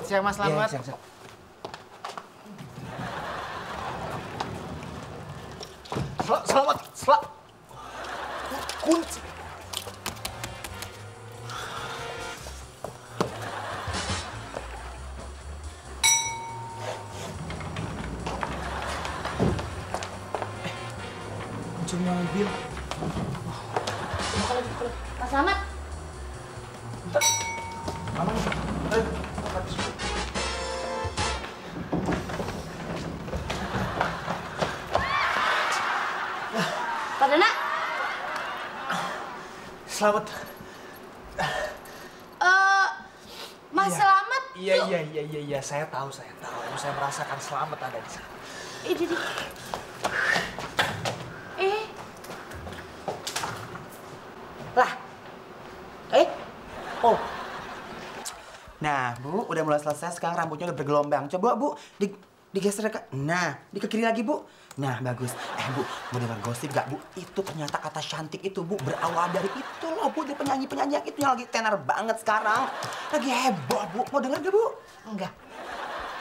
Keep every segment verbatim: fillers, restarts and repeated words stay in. Selamat siang, Mas. Selamat. Ya, siang, siang. Sel selamat, selamat. Kunci. Eh, kuncinya mobil. Pak Slamet. Bentar. Aman. Eh, Pak Dana. Slamet. Uh, Mas ya. Slamet. Iya, iya, iya, iya, iya. Saya tahu, saya tahu. Saya merasakan Slamet ada di sana. Eh, jadi... Lah, eh, oh, nah Bu, udah mulai selesai. Sekarang rambutnya udah bergelombang. Coba Bu, di, digeser ke, nah, di ke kiri lagi Bu. Nah, bagus. Eh Bu, mau dengar gosip gak Bu? Itu ternyata kata cantik itu Bu berawal dari itu loh Bu, dari penyanyi-penyanyi yang itu yang lagi tenar banget sekarang, lagi heboh Bu. Mau dengar gak Bu? Enggak,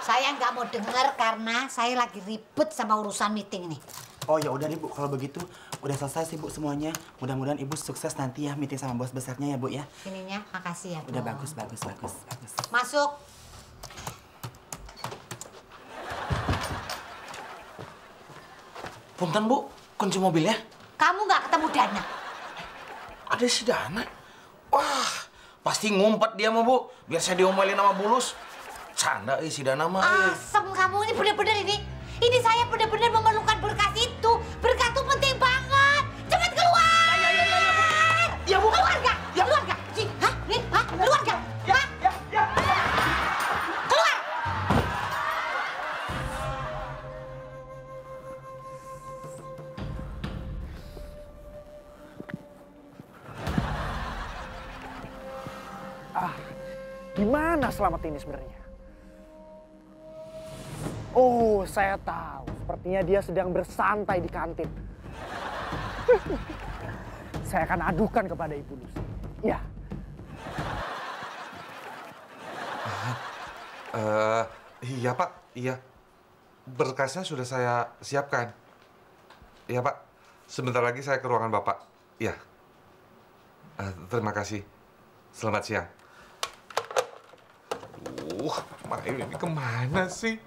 saya nggak mau dengar karena saya lagi ribet sama urusan meeting nih. Oh ya udah Ibu, kalau begitu udah selesai sih Bu semuanya. Mudah-mudahan Ibu sukses nanti ya meeting sama bos besarnya ya Bu ya. Ininya, makasih ya Bu. Udah bagus, bagus, bagus, bagus. Masuk. Punten Bu, kunci mobilnya. Kamu nggak ketemu Dana? Ada si Dana? Wah, pasti ngumpet dia mah Bu. Biar saya diomelin sama Bulus. Canda eh, si Dana mah. Asem kamu ini bener-bener ini. Ini saya benar-benar memerlukan berkas itu. Berkas itu penting banget. Cepat keluar! Ya, ya, ya, ya, Bu. Keluar nggak? Ya. Keluar nggak? Hah? Nih, hah? Keluar nggak? Ya, hah? Ya, ya, ya. Keluar! Ah, gimana Slamet ini sebenarnya? Oh, saya tahu. Sepertinya dia sedang bersantai di kantin. Saya akan adukan kepada Ibu Lucy. Ya. Uh, iya, Pak. Iya. Berkasnya sudah saya siapkan. Iya, Pak. Sebentar lagi saya ke ruangan Bapak. Iya. Uh, terima kasih. Selamat siang. Uh, main ini kemana sih?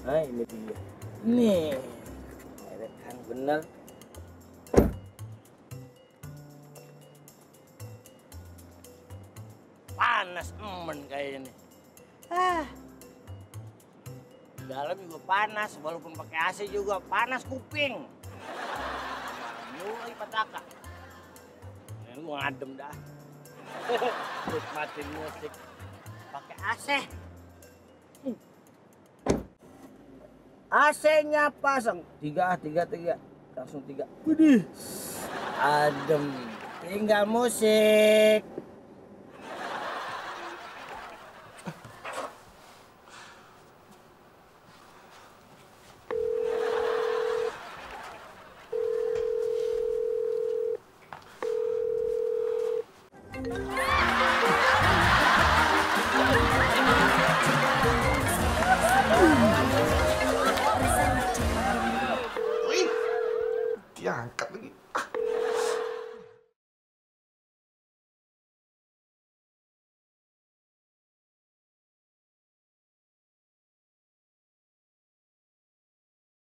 Nah, ini dia. Nih, merek kan bener. Panas emen kayak ini. Ah. Dalam juga panas, walaupun pakai A C juga panas kuping. Mulai Pak Taka. Ini gua ngadem dah. Nikmatin musik pakai A C. A C-nya pasang tiga, tiga, tiga, langsung tiga. Widih, adem. Tinggal musik.